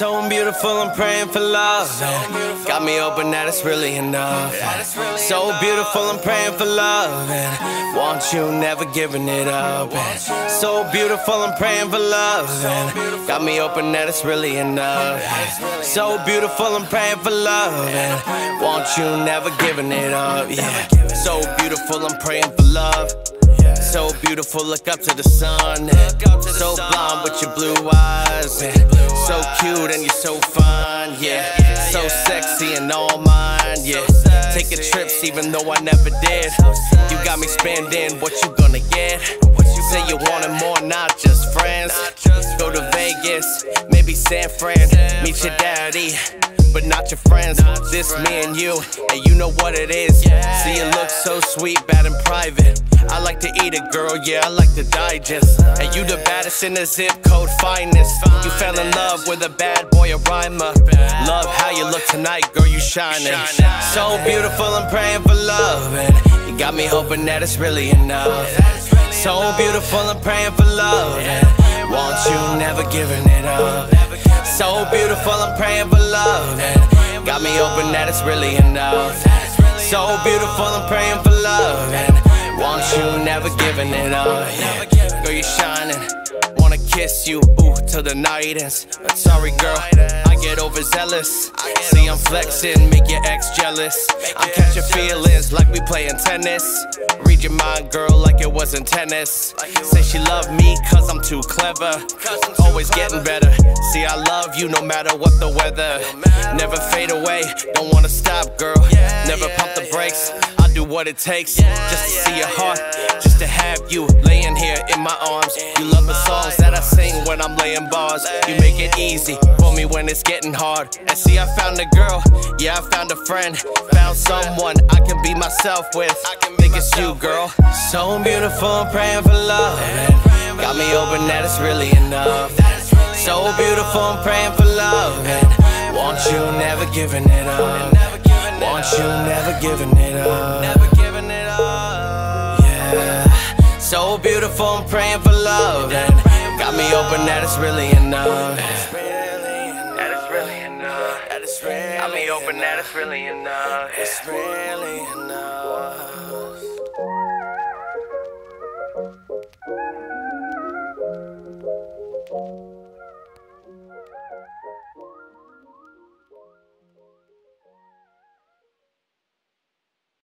So beautiful, I'm praying for love. Got me open, that it's really enough. So beautiful, I'm praying for love. Want you, never giving it up. So beautiful, I'm praying for love. Got me open, that it's really enough. So beautiful, I'm praying for love. Want you, never giving it up. Yeah. So beautiful, I'm praying for love. So beautiful, look up to the sun. So blonde with your blue eyes. So cute and you're so fine, yeah. So sexy and all mine, yeah. Taking trips even though I never did. You got me spending what you gonna get. Say you wanted more, not just friends. Go to Vegas, maybe San Fran. Meet your daddy, but not your friends. This me and you, and you know what it is. See you look so sweet, bad and private. I like to eat it, girl, yeah, I like to digest. And you the baddest in the zip code, finest. You fell in love with a bad boy, a rhymer. Love how you look tonight, girl, you shining. So beautiful, I'm praying for love. You got me hoping that it's really enough. So beautiful, I'm praying for love. Want you, never giving it up. So beautiful, I'm praying for love. Got me hoping that it's really enough. So beautiful, I'm praying for love. Want you, never giving it up, yeah. Girl, you shining, wanna kiss you, ooh, till the night ends. Sorry, girl, I get overzealous. See, I'm flexing, make your ex jealous. I catch your feelings like we playing tennis. Read your mind, girl, like it wasn't tennis. Say she loved me cause I'm too clever. Always getting better. See, I love you no matter what the weather. Never fade away, don't wanna stop, girl. Never pump the brakes, do what it takes, just to see your heart, just to have you laying here in my arms. You love the songs that I sing when I'm laying bars. You make it easy for me when it's getting hard. And see, I found a girl, yeah, I found a friend, found someone I can be myself with. Think it's you, girl. So beautiful, I'm praying for love. Got me open that it's really enough. So beautiful, I'm praying for love. Want you, never giving it up. Want you, never giving it up. Never giving it up. Yeah. So beautiful, I'm praying for love. And got me open that it's really enough. That it's really enough. Got me open that it's really enough. It's really enough.